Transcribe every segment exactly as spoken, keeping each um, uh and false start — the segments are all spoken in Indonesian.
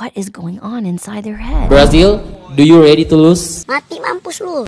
what is going on inside their head. Brazil, do you ready to lose? Mati mampus lu.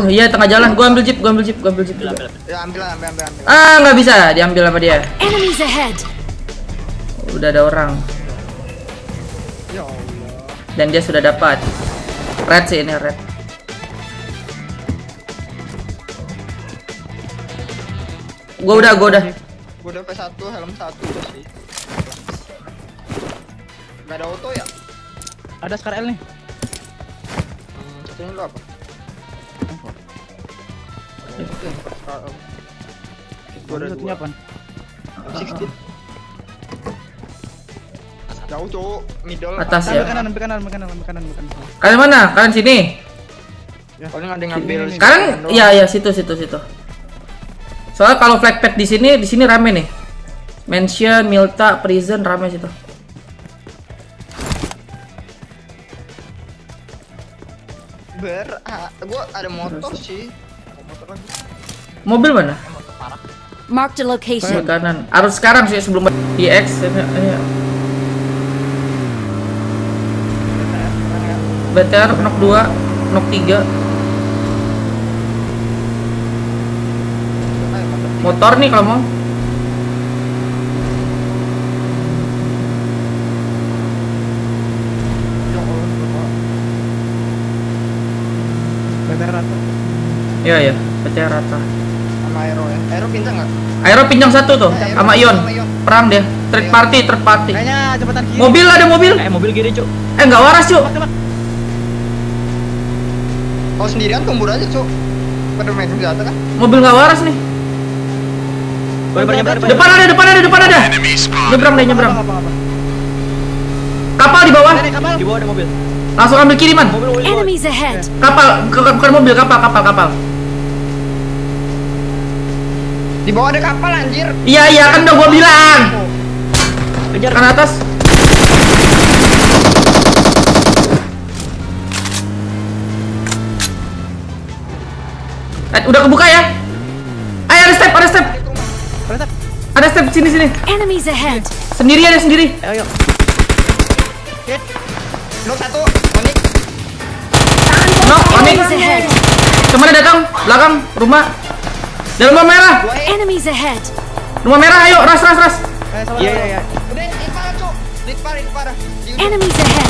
Oh iya, tengah jalan. Gua ambil jeep, gua ambil jeep, gua ambil jeep. Ambil, ambil, ambil. Ya, ambil, ambil, ambil, ambil. Ah, nggak bisa diambil sama dia. Enemies ahead. Udah ada orang. Ya Allah. Dan dia sudah dapat. Red sih ini, red. Gua udah, gua udah. Gua udah P satu, helm satu udah sih. Gak ada auto ya? Ada Scar L nih. Hmm, satunya lu apa? Gua ada satunya apaan? enam enam nol. Jauh tuh, middle. Atas ya? Kanan, kanan, kanan, kanan, kanan. Kalian mana? Kalian sini? Kalian ada ngambil. Kalian? Iya, iya, situ, situ, situ. Soalnya kalau flagpack di sini, di sini rame nih. Mansion, Milta, Prison rame situ. Ber, gua ada motor sih. Motor lagi. Mobil mana? Mark the location. Ke kanan. Harus sekarang sih sebelum D X. B T R knock dua, knock tiga. Motor nih kalau mau. P T R rata. Iya ya, P T R rata. Sama Aero ya. Aero pinjang nggak? Aero pinjang satu tuh, sama Ion. Perang dia. Third party, third party. Kayaknya cepetan kiri. Mobil ada mobil. Eh mobil kiri cuk. Eh nggak waras cuk. Kau sendirian kembur aja cuk. Pada main senjata kan? Mobil nggak waras nih. Depan ada, depan ada, depan ada, depan ada. Nyebrang deh, nyebrang. Kapal di bawah. Di bawah ada mobil. Langsung ambil kiriman. Enemies ahead. Kapal, bukan mobil, kapal, kapal, kapal. Di bawah ada kapal anjir. Iya, iya kan udah gua bilang. Kejar kan atas. Eh, udah kebuka ya? Ayo ada step, ada step. Ada step sini sini. Enemies ahead. Sendiri ada sendiri. Ayo. Hit. Knock satu. Onik. Knock onik. Kemana datang? Belakang rumah. Di rumah merah. Enemies ahead. Rumah merah ayo ras ras ras. Iya iya iya. Udah dispar cuk. Dispar dispar. Enemies ahead.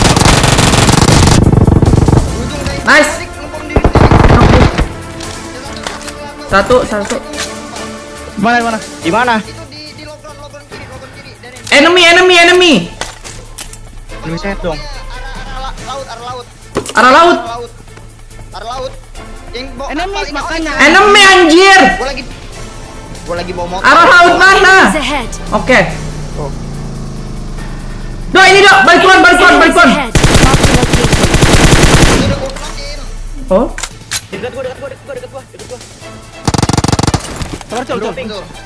Nice. Satu satu. Mana mana? Di mana? Itu di di lobron lobron kiri, lobron kiri. Enemy, enemy, enemy. Enemy set dong. Arah laut, arah laut. Arah laut. Arah laut. Enemy makanya. Enemy anjir. Gua lagi Gua lagi bawa motor. Arah laut mana? Oke. Oh. Dok ini dok, balik kanan, balik kanan, balik kanan. Oh. Dekat gua, dekat gua, dekat gua, dekat gua, dekat gua.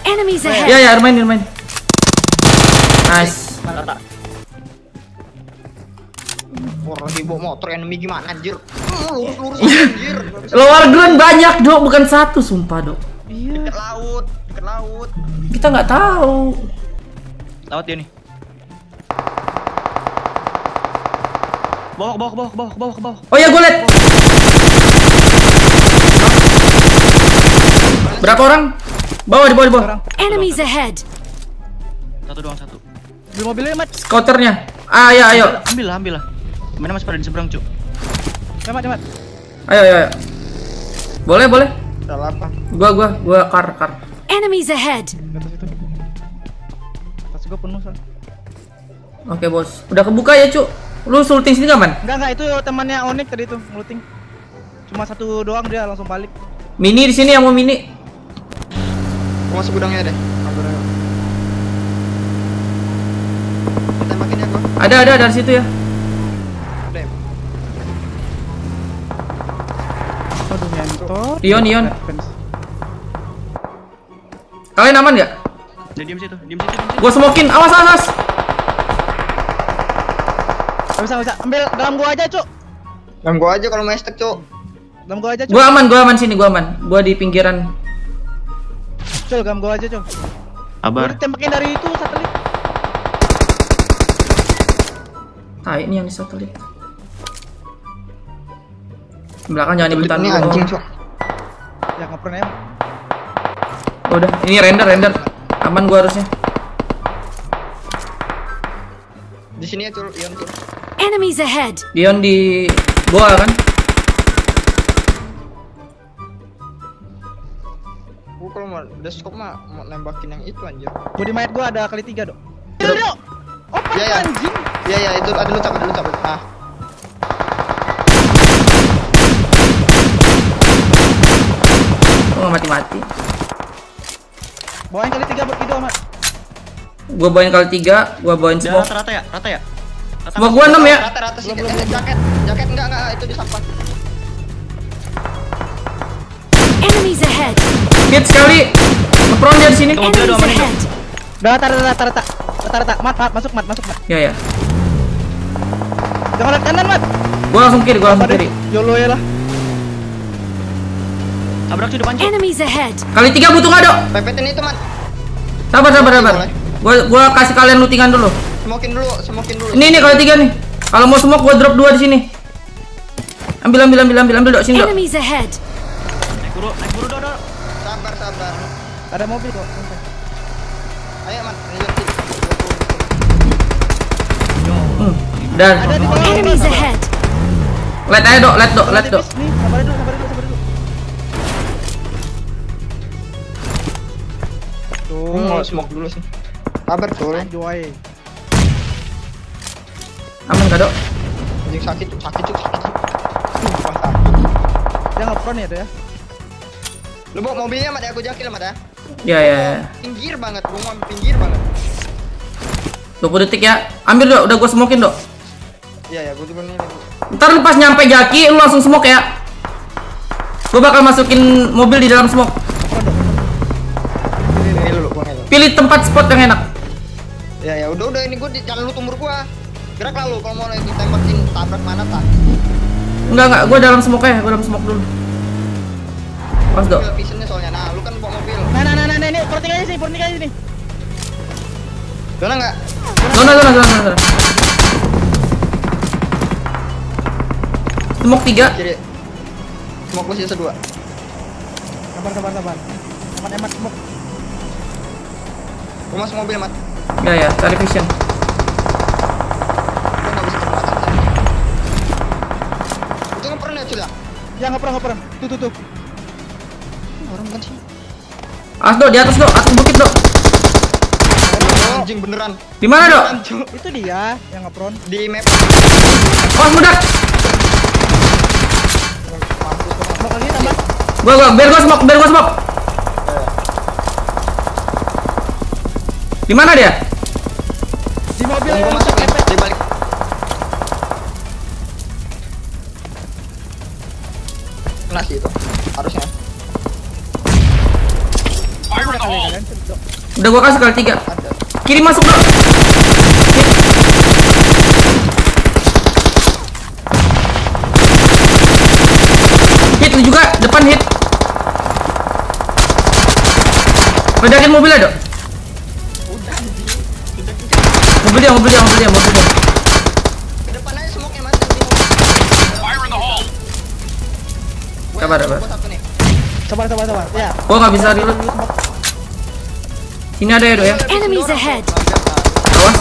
Enemies ahead. Ya ya, main main. Nice. Orang di bawa motor enemy gimana anjir? Lurus lurus anjir. Luar ground banyak, Dok, bukan satu sumpah, Dok. Iya. Ke laut, ke laut. Kita nggak tahu. Laut dia nih. Bawa bawa bawa bawa bawa bawa. Oh ya, gue liat. Berapa orang? Bawa di bawah, di bawah. Enemies ahead. Satu doang, satu. Ambil mobilnya, Mat. Scooternya. Ah, ya, ayo. Ambil lah, ambil lah. Mana masih pada di seberang, Cuk? Cepat, cepat. Ayo, ayo, ayo. Boleh, boleh. Salah apa? Gua, gua, gua kar, kar. Enemies ahead. Atas itu. Atas gua penuh, San. Oke, Bos. Udah kebuka ya, Cuk? Lu looting sini enggak, Man? Enggak, enggak. Itu temannya Onyx tadi itu, looting. Cuma satu doang dia langsung balik. Mini di sini yang mau mini. Gua masuk gudangnya deh. Tembakin ya gua. Ada ada dari situ ya. Aduh nyentor. Ion Ion. Kalian aman enggak? Ya diam situ, diam situ. Gua smokin, awas awas. Enggak bisa, bisa. Ambil dalam gua aja, Cuk. Dalam gua aja kalau mau stack, Cuk. Dalam gua aja, Cuk. Gua aman, gua aman sini, gua aman. Gua di pinggiran. Cuk, gam gua aja, Cuk. Abar. Tembakin dari itu satelit. Nah ini yang di satelit. Belakang jangan dibentar dulu. Ini anjing cok. Ya ngepron ya. Udah, ini render render. Aman gua harusnya. Di sini ya tur, Ion tur. Enemies ahead. Ion di goa kan? Gua kalau mau desktop mah mau nembakin yang itu anjir. Gua di mayat gua ada kali tiga dok. Dok. Open anjing. Iya iya itu ada loncat ada loncat. Ah. Gua mati-mati. Bawain kali tiga buat video amat. Gua bawain kali tiga, gua bawain semua. Rata-rata ya, rata ya. Gua gua enam ya. Rata-rata sih. Jaket, jaket enggak enggak itu disampan. Enemies ahead. Hit sekali. Ngepron dia di sini. Udah rata-rata, rata-rata. Mat, mat, masuk mat, masuk mat. Iya ya. Jangan lihat kanan mat. Gua langsung kiri, gua langsung kiri. Yolo ya lah. Tabrak sudut panjang. Enemies ahead. Kali tiga butuh enggak, Dok? Pepetin itu mat. Sabar, sabar, sabar. Gua gua kasih kalian lootingan dulu. Smokin dulu, smokin dulu. Ini nih kalau tiga nih. Kalau mau smoke gua drop dua di sini. Ambil ambil ambil ambil ambil dok sini dok. Enemies ahead. Naik buru, naik buru dok. Sabar sabar. Ada mobil kok. Ayo man, lanjut. Yo. Dan enemies ahead. Let aja dok, let dok, let dok. Sabar dulu, sabar dulu, sabar dulu. Tuh, mau smoke dulu sih. Kabar tuh. Aman gak dok? Anjing sakit, sakit, sakit, sakit. Sumpah sakit. Dia ngepron ya tuh ya. Lu bawa mobilnya mat ya, aku jakil mat ya. Iya iya. Pinggir banget, gua mau pinggir banget. dua puluh detik ya. Ambil dok, udah gua smokin dok. Iya ya, gua juga nih. Ntar lu pas nyampe jaki, lu langsung smoke ya. Gua bakal masukin mobil di dalam smoke. Pilih tempat spot yang enak. Ya ya, udah udah ini gua di jalan lu tumur gua. Gerak lalu kalau mau itu tembakin tabrak mana tak? Enggak enggak, gua dalam smoke ya, gua dalam smoke dulu. Pas dok. Visionnya soalnya, nah lu kan bawa mobil. Nah nah nah nah ini porting aja sini, porting aja sini. Zona enggak? Zona zona zona zona. Smoke tiga. Smoke gua sisa dua. Sabar sabar sabar. Amat emat smoke. Gua masuk mobil mat. Ya ya, cari vision. Ya nggak pernah nggak pernah tuh tuh tuh orang bukan sih as dok di atas dok atas bukit dok anjing beneran di mana dok itu dia yang ngepron di map oh mudah gua gua biar gua smoke biar gua smoke di mana dia di mobil gua masuk di balik. Nah gitu. Harusnya. Udah gua kasih kali tiga. Kiri masuk, Bro. Hit lu juga, depan hit. Ledakin mobilnya, Dok. Udah anjing. Mobil dia, mobil dia, mobil dia, mobil dia. Sabar, sabar. Sabar, sabar, sabar. Ya. Gua enggak bisa reload. Ini ada ya, Dok ya. Enemies ahead. Awas.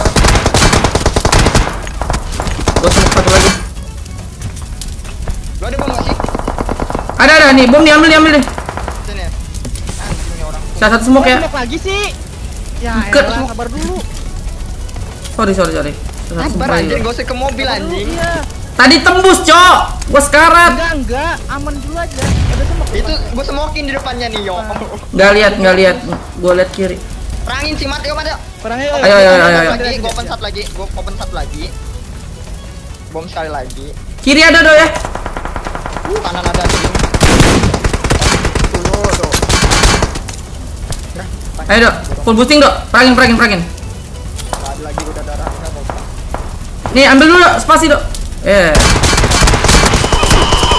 Gua smoke satu lagi. Lu ada bom enggak sih? Ada, ada nih. Bom diambil, diambil deh. Sini. Anjing orang. Saya satu smoke ya. Smoke lagi sih. Ya, elah, sabar dulu. Sorry, sorry, sorry. Sabar anjing, gua sih ke mobil anjing. Tadi tembus, Cok. Gua sekarat. Enggak, enggak. Aman dulu aja. Ada semok. Itu gua semokin di depannya nih, yo. Enggak lihat, enggak lihat. Gua lihat kiri. Perangin si Mat, yo, Mat. Perangin. Ayo, ayo, ayo, ayo. Gua open satu lagi. Gua open satu lagi. Bom sekali lagi. Kiri ada, Do, ya. Kanan ada. Dulu, Do. Ayo, Do. Full boosting, Do. Perangin, perangin, perangin. Ada lagi udah darah, enggak apa-apa. Nih, ambil dulu, spasi, Do. Eh.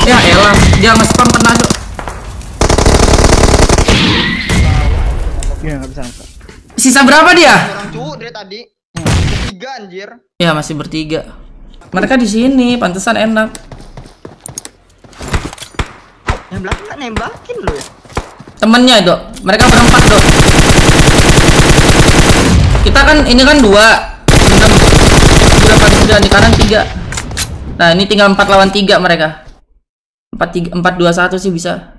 Ya elah, dia nge-spam pernah tuh. Ya enggak bisa nge-spam. Sisa berapa dia? Orang cu dari tadi. Bertiga anjir. Ya masih bertiga. Mereka di sini, pantesan enak. Yang belakang nggak nembakin lu ya? Temennya, Dok. Mereka berempat, Dok. Kita kan ini kan dua. Sudah di kanan tiga. Nah, ini tinggal empat lawan tiga mereka. empat tiga empat dua satu sih bisa.